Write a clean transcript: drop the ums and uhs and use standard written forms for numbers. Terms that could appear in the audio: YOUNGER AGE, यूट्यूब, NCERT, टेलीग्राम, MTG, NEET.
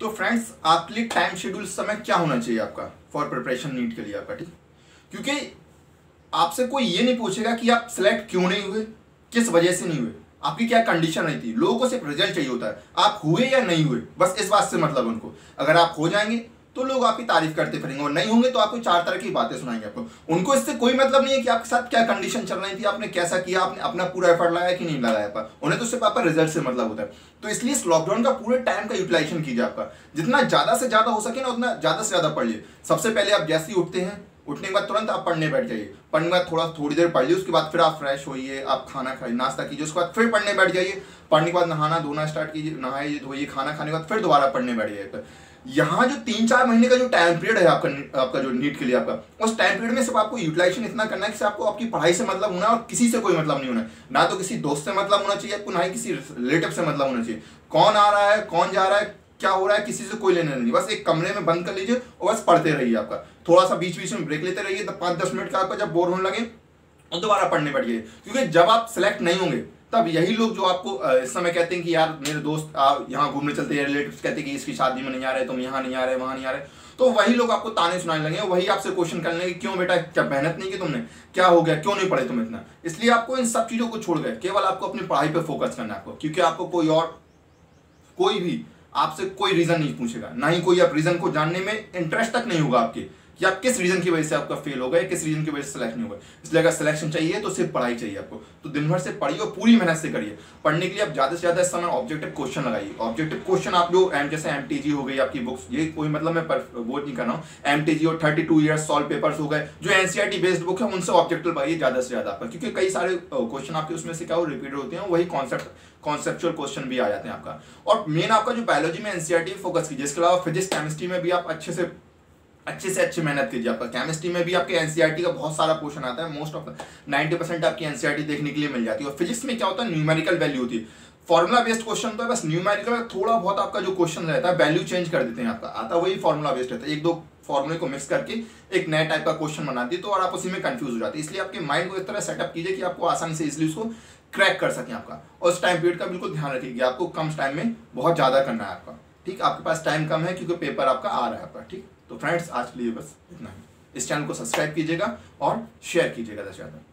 तो फ्रेंड्स आपके लिए टाइम शेड्यूल समय क्या होना चाहिए आपका फॉर प्रिपरेशन नीट के लिए आपका, ठीक। क्योंकि आपसे कोई ये नहीं पूछेगा कि आप सिलेक्ट क्यों नहीं हुए, किस वजह से नहीं हुए, आपकी क्या कंडीशन रही थी। लोगों को सिर्फ रिजल्ट चाहिए होता है, आप हुए या नहीं हुए, बस इस बात से मतलब उनको। अगर आप हो जाएंगे तो लोग आपकी तारीफ करते फिरेंगे, और नहीं होंगे तो आपको चार तरह की बातें सुनाएंगे आपको। उनको इससे कोई मतलब नहीं है कि आपके साथ क्या कंडीशन चल रही थी, आपने कैसा किया, आपने अपना पूरा एफर्ट लगाया कि नहीं लगाया आपका। उन्हें तो सिर्फ आपका रिजल्ट से मतलब होता है। तो इसलिए इस लॉकडाउन का पूरे टाइम का यूटिलाइजेशन कीजिए आपका, जितना ज़्यादा से ज़्यादा हो सके ना उतना ज़्यादा से ज़्यादा पढ़िए। सबसे पहले आप जैसे ही उठते हैं, उठने के बाद तुरंत आप पढ़ने बैठ जाइए। पढ़ने के बाद थोड़ी देर पढ़ लीजिए, उसके बाद फिर आप फ्रेश होइए, आप खाना खाइए, नाश्ता कीजिए, उसके बाद फिर पढ़ने बैठ जाइए। पढ़ने के बाद नहाना धोना स्टार्ट कीजिए, नहाइए धोइए, खाना खाने के बाद फिर दोबारा पढ़ने बैठ जाइए। यहाँ जो 3-4 महीने का जो टाइम पीरियड है आपका जो नीट के लिए आपका, उस टाइम पीरियड में सिर्फ आपको यूटिलाइजेशन इतना करना है कि आपको आपकी पढ़ाई से मतलब होना है और किसी से कोई मतलब नहीं होना है। ना तो किसी दोस्त से मतलब होना चाहिए आपको, ना ही किसी रिलेटिव से मतलब होना चाहिए। कौन आ रहा है, कौन जा रहा है, क्या हो रहा है, किसी से कोई लेना नहीं। बस एक कमरे में बंद कर लीजिए और बस पढ़ते रहिए आपका। थोड़ा सा बीच बीच में ब्रेक लेते रहिए, तब 5-10 मिनट का आपका जब बोर होने लगे और दोबारा पढ़ने पड़ जाइए। क्योंकि जब आप सिलेक्ट नहीं होंगे तब यही लोग जो आपको इस समय कहते हैं कि यार मेरे दोस्त आप यहाँ घूमने चलते हैं, रिलेटिव्स कहते हैं कि इसकी शादी में नहीं आ रहे, तुम यहाँ नहीं आ रहे, वहाँ नहीं आ रहे, तो वही लोग आपको ताने सुनाने लगे, वही आपसे क्वेश्चन करने लगे क्यों बेटा क्या मेहनत नहीं की तुमने, क्या हो गया, क्यों नहीं पढ़े तुम इतना। इसलिए आपको इन सब चीज़ों को छोड़ गए, केवल आपको अपनी पढ़ाई पर फोकस करना है आपको। क्योंकि आपको कोई भी आपसे कोई रीज़न नहीं पूछेगा, ना ही कोई आप रीज़न को जानने में इंटरेस्ट तक नहीं होगा आपके कि आप किस रीज़न की वजह से आपका फेल हो गए, किस रीज़न की वजह से सिलेक्ट नहीं हो गए। इसलिए अगर सिलेक्शन चाहिए तो सिर्फ पढ़ाई चाहिए आपको। तो दिन भर से पढ़िए और पूरी मेहनत से करिए। पढ़ने के लिए आप ज़्यादा से ज़्यादा इस समय ऑब्जेक्टिव क्वेश्चन लगाइए। ऑब्जेक्टिव क्वेश्चन आप जो जैसे MTG हो गई आपकी बुक्स, ये कोई मतलब मैं वो नहीं कर रहा हूँ, MTG और 32 ईयर्स सॉल्व पेपर्स हो गए, जो NCERT बेस्ड बुक है उनसे ऑब्जेक्टिव लगाइए ज़्यादा से ज़्यादा आपका। क्योंकि कई सारे क्वेश्चन आपके उसमें से क्या वो रिपीट होते हैं, वही कॉन्सेप्चुअल क्वेश्चन भी आ जाते हैं आपका। और मेन आपका जो बायोलॉजी में NCERT फोकस कीजिए, इसके अलावा फिजिक्स केमिस्ट्री में भी आप अच्छे से अच्छी मेहनत कीजिए आपका। केमिस्ट्री में भी आपके NCERT का बहुत सारा क्वेश्चन आता है, मोस्ट ऑफ 90% आपकी NCERT देखने के लिए मिल जाती है। और फिजिक्स में क्या होता है, न्यूमेरिकल वैल्यू होती है, फॉर्मुला बेस्ड क्वेश्चन तो है, बस न्यूमेरिकल थोड़ा बहुत आपका जो क्वेश्चन रहता है वैल्यू चेंज कर देते हैं आपका, आता वही फॉर्मुला बेस्ड रहता है। 1-2 फॉर्मुले को मिक्स करके एक नया टाइप का क्वेश्चन बना दिए तो और आप उसी में कंफ्यूज हो जाते हैं। इसलिए आपके माइंड को इस तरह सेटअप कीजिए कि आपको आसानी से इसलिए उसको क्रैक कर सकें आपका। और उस टाइम पीरियड का बिल्कुल ध्यान रखिएगा, आपको कम टाइम में बहुत ज़्यादा करना है आपका, ठीक। आपके पास टाइम कम है क्योंकि पेपर आपका आ रहा है आपका, ठीक। तो फ्रेंड्स आज के लिए बस इतना ही। इस चैनल को सब्सक्राइब कीजिएगा और शेयर कीजिएगा ज़्यादा से ज़्यादा।